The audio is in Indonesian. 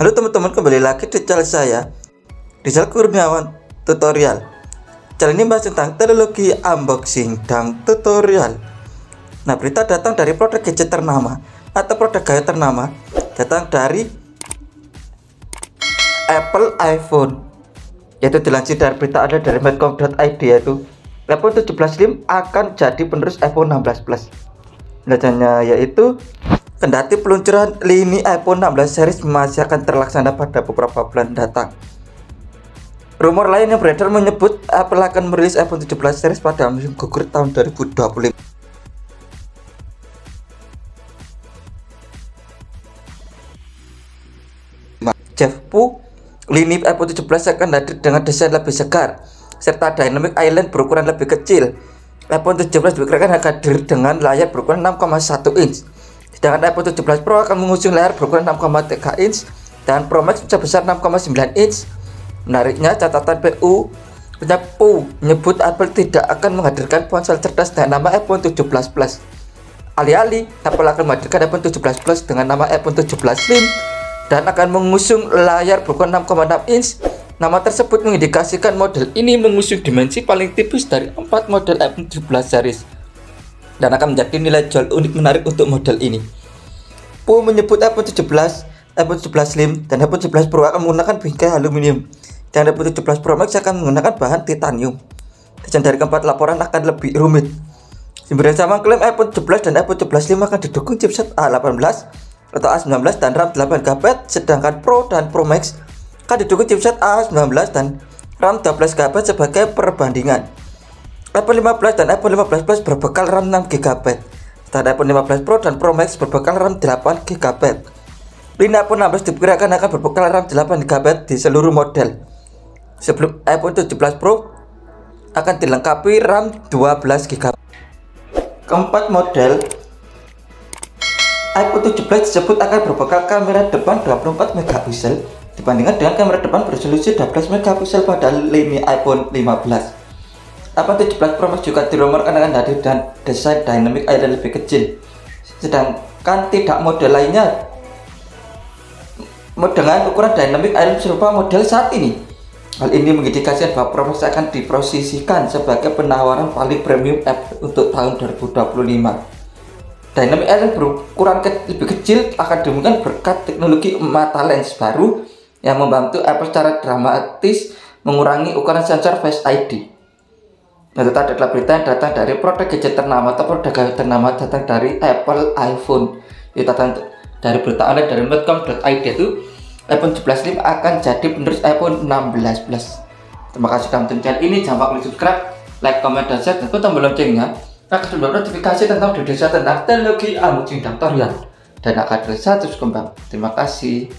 Halo teman-teman, kembali lagi di channel saya, di channel Kurniawan Tutorial. Channel ini bahas tentang teknologi unboxing dan tutorial. Nah, berita datang dari produk gadget ternama atau produk gaya ternama datang dari Apple iPhone, yaitu dilansir dari berita ada dari medcom.id, yaitu iPhone 17 slim akan jadi penerus iPhone 16 plus. Lanjutannya yaitu kendati peluncuran lini iPhone 16 series masih akan terlaksana pada beberapa bulan datang. Rumor lain yang beredar menyebut Apple akan merilis iPhone 17 series pada musim gugur tahun 2025. Jeff Pu, lini iPhone 17 akan hadir dengan desain lebih segar serta dynamic island berukuran lebih kecil. iPhone 17 diperkirakan akan hadir dengan layar berukuran 6,1 inch. Sedangkan iPhone 17 Pro akan mengusung layar berukuran 6,3 inch dan Pro Max sebesar 6,9 inch. Menariknya, catatan PU menyebut Apple tidak akan menghadirkan ponsel cerdas dengan nama iPhone 17 Plus. Alih-alih, Apple akan menghadirkan iPhone 17 Plus dengan nama iPhone 17 Slim dan akan mengusung layar berukuran 6,6 inch. Nama tersebut mengindikasikan model ini mengusung dimensi paling tipis dari 4 model iPhone 17 series dan akan menjadi nilai jual unik menarik untuk model ini. Pu menyebut iPhone 17 Slim dan iPhone 17 Pro akan menggunakan bingkai aluminium dan iPhone 17 Pro Max akan menggunakan bahan titanium. Desain dari keempat laporan akan lebih rumit. Sumber yang sama klaim iPhone 17 dan iPhone 17 Slim akan didukung chipset A18 atau A19 dan RAM 8GB, sedangkan Pro dan Pro Max akan didukung chipset A19 dan RAM 12GB sebagai perbandingan. iPhone 15 dan iPhone 15 Plus berbekal RAM 6GB, dan iPhone 15 Pro dan Pro Max berbekal RAM 8GB. Lini iPhone 16 diperkirakan akan berbekal RAM 8GB di seluruh model. Sebelum iPhone 17 Pro akan dilengkapi RAM 12GB. Keempat model iPhone 17 disebut akan berbekal kamera depan 24MP dibandingkan dengan kamera depan beresolusi 12MP pada lini iPhone 15. iPhone 17 Pro Max juga dirumorkan akan hadir dan desain dynamic island lebih kecil. Sedangkan tidak model lainnya dengan ukuran dynamic island serupa model saat ini. Hal ini mengindikasikan bahwa Pro Max akan diposisikan sebagai penawaran paling premium Apple untuk tahun 2025. Dynamic island berukuran lebih kecil akan dimungkinkan berkat teknologi mata lens baru yang membantu Apple secara dramatis mengurangi ukuran sensor Face ID. Nah, itu tadi adalah berita yang datang dari produk gadget ternama atau produk gaya ternama datang dari Apple iPhone. Itu datang dari berita online dari medcom.id, itu iPhone 17 Slim akan jadi penerus iPhone 16 Plus. Terima kasih sudah menonton channel ini. Jangan lupa klik subscribe, like, komen, dan share, dan tekan tombol loncengnya. Akan terdapat notifikasi tentang video saya tentang teknologi unboxing tutorial dan akan terus kembang. Terima kasih.